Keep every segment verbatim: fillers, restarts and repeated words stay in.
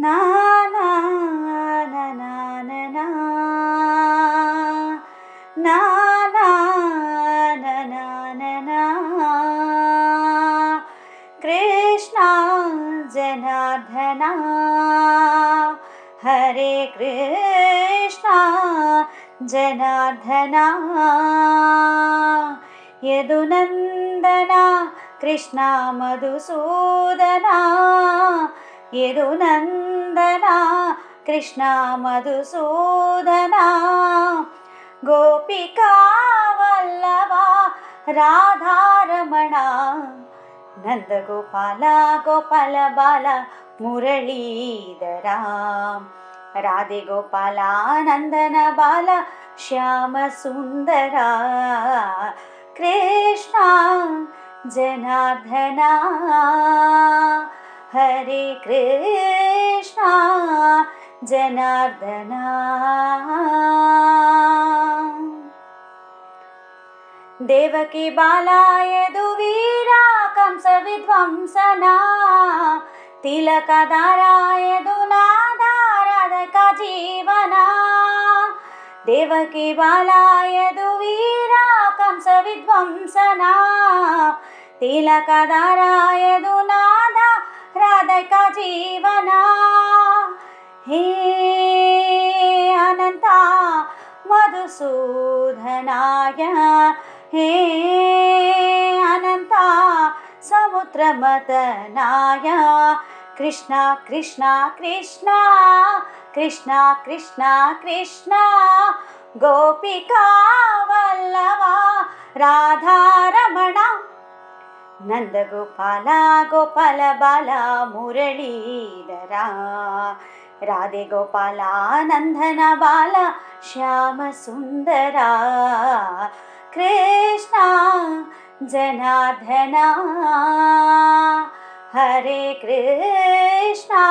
ना ना ना ना ना ना ना ना ना ना ना कृष्णा जनार्दना हरे कृष्णा जनार्दना यदुनंदना कृष्णा मधुसूदना यदुनंदना कृष्णा मधुसूदना गोपिका वल्लभा राधारमण नंद गोपाल गोपाल बाला मुरलीधर राधे गोपाल नंदन बाला श्याम सुंदर कृष्णा जनार्दना हरे कृष्णा जनार्दना। देवकी बाला यदुवीरा कंस विध्वंसना तिलक धारा यदुनादा राधिका जीवना देवकी बाला यदुवीरा कंस विध्वंसना तिलक धारा यदुनादा राधिका जीवना। हे अनंता मधुसूदनाय हे अनंता समुद्रमतनाय कृष्णा कृष्णा कृष्णा कृष्णा कृष्णा कृष्णा गोपिका वल्लभा राधारमण नंद गोपाल गोपाल बाला मुरलीधर राधे गोपाल नंदन बाला श्याम सुंदरा कृष्णा जनार्दना हरे कृष्णा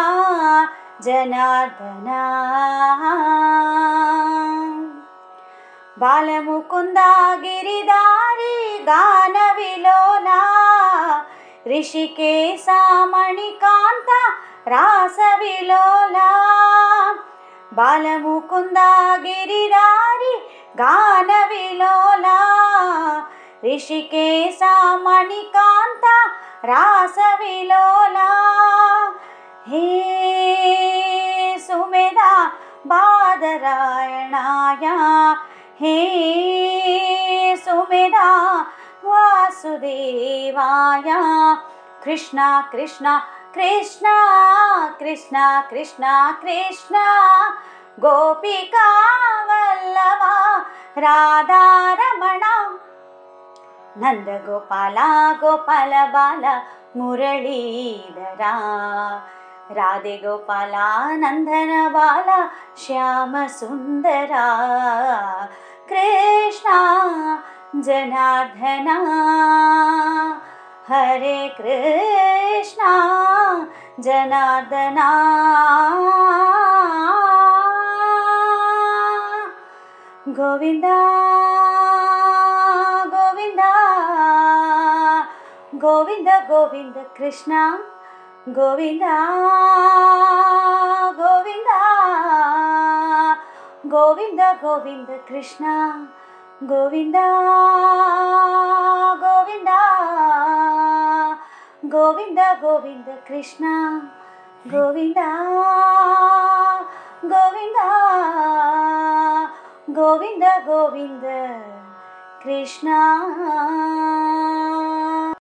जनार्दना। बाल मुकुंदा गिरिधारी गान विलोला ऋषि के सा मणिकांता रास विलोला बाल मुकुंदा गिरिधारी गान विलोला ऋषि के सा मणिकांता रास विलोला। हे सुमेधा बादरायणाया हे सुमेधा वासुदेवाय कृष्णा कृष्णा कृष्णा कृष्णा कृष्णा कृष्णा गोपिका वल्लभा राधारमण नंद गोपाल गोपाल बाला मुरलीधर राधे गोपाल नंदन बाला श्याम सुंदर कृष्णा जनार्दना हरे कृष्णा जनार्दना। गोविंदा गोविंदा गोविंद गोविंद कृष्णा गोविंदा गोविंदा गोविंद गोविंद कृष्णा गोविंदा गोविंदा गोविंद गोविंद कृष्णा गोविंदा गोविंदा गोविंद गोविंद कृष्णा।